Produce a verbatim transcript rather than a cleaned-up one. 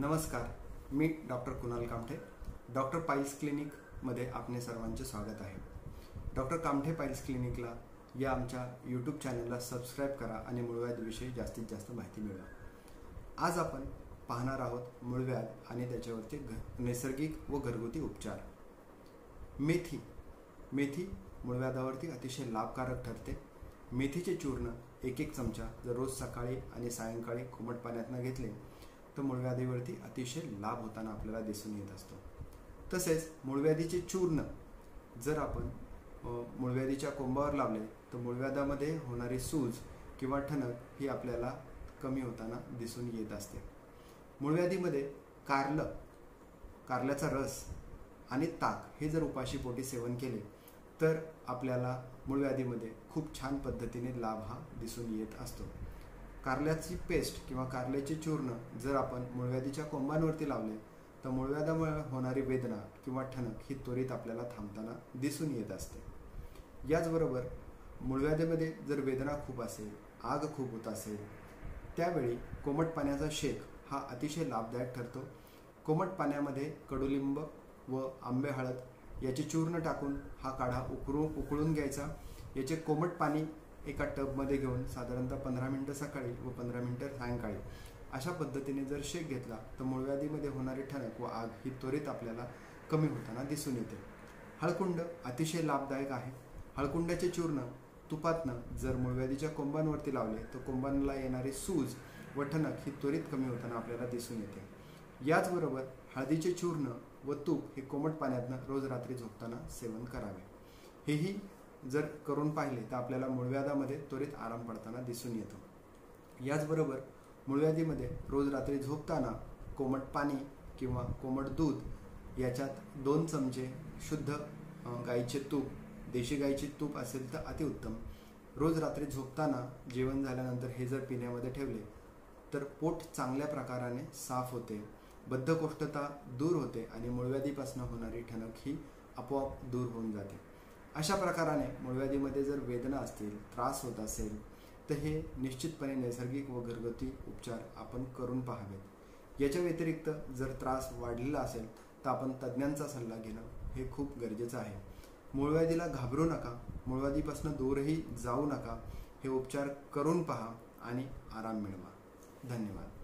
नमस्कार, मी doctor Kunal Kamthe, doctor piles क्लिनिकमध्ये आपले सर्वांचे स्वागत आहे। डॉक्टर कामठे पाईल्स क्लिनिकला या आमच्या यूट्यूब चॅनलला सबस्क्राइब करा आणि मूळव्याधविषयी जास्तीत जास्त माहिती मिळवा। आज आपण पाहणार आहोत मूळव्याध आणि त्याच्यावरचे नैसर्गिक व घरगुती उपचार। मेथी मेथी मूळव्याधावरती अतिशय लाभकारक ठरते। मेथीचे चूर्ण एक एक चमचा जर रोज सकाळी आणि सायंकाळी कोमट पाण्यात घेतले तो मूळव्याधीवरती अतिशय लाभ होताना आपल्याला दिसून येत असतो। तसेच मूळव्याधीचे चूर्ण जर आपण मूळव्याधीच्या कोंबावर लावले तर मूळव्याधामध्ये होणारी सूज किंवा ठणक ही आपल्याला कमी होताना दिसून येत असते। मूळव्याधीमध्ये कारलं, कारल्याचा रस आणि ताक हे जर उपाशी पोटी सेवन केले तर आपल्याला मूळव्याधीमध्ये खूप छान पद्धतीने लाभ हा दिसून येत असतो। कारल्याची पेस्ट किंवा कारल्याचे चूर्ण जर आपण मूळव्याधीच्या कोंबांवरती लावले तर मूळव्याधामुळे होणारी वेदना किंवा ठणक ही त्वरित आपल्याला थांबताना दिसून येत असते। याचबरोबर मूळव्याधीमध्ये जर वेदना खूप असेल, आग खूप होत असेल, त्यावेळी कोमट पाण्याचा शेक हा अतिशय लाभदायक ठरतो। कोमट पाण्यामध्ये कडुलिंब व आंबे हळद याचे चूर्ण टाकून हा काढा उकळून उकळून घ्यायचा। याचे कोमट पाणी एका टबमध्ये घेऊन साधारणतः पंधरा मिनटं सकाळी व पंधरा मिनटं सायंकाळी अशा पद्धतीने जर शेक घेतला तर मूळव्याधीमध्ये होणारी ठणक व आग ही त्वरित आपल्याला कमी होताना दिसून येते। हळकुंड अतिशय लाभदायक आहे। हळकुंड्याचे चूर्ण तुपातनं जर मूळव्याधीच्या कोंबांवरती लावले तर कोंबांना येणारी सूज व ठणक ही त्वरित कमी होताना आपल्याला दिसून येते। याचबरोबर हळदीचे चूर्ण व तूप हे कोमट पाण्यातनं रोज रात्री झोपताना सेवन करावे। हेही जर करून पाहिले तर आपल्याला मूळव्याधामध्ये त्वरित आराम पडताना दिसून येतो। याचबरोबर मूळव्याधीमध्ये रोज रात्री झोपताना कोमट पाणी किंवा कोमट दूध याच्यात दोन चमचे शुद्ध गाईचे तूप, देशी गाईचे तूप असेल तर अतिउत्तम, रोज रात्री झोपताना जेवण झाल्यानंतर हे जर पिण्यामध्ये ठेवले तर पोट चांगल्या प्रकाराने साफ होते, बद्धकोष्ठता दूर होते आणि मूळव्याधीपासून होणारी ठणक ही आपोआप दूर होऊन जाते। अशा प्रकाराने मूळव्याधीमध्ये जर वेदना असतील, त्रास होत असेल तर हे निश्चितपणे नैसर्गिक व घरगुती उपचार आपण करून पाहावेत। याच्या व्यतिरिक्त जर त्रास वाढलेला असेल तर आपण तज्ज्ञांचा सल्ला घेणं हे खूप गरजेचं आहे। मूळव्याधीला घाबरू नका, मूळव्याधीपासून दूरही जाऊ नका, हे उपचार करून पहा आणि आराम मिळवा। धन्यवाद।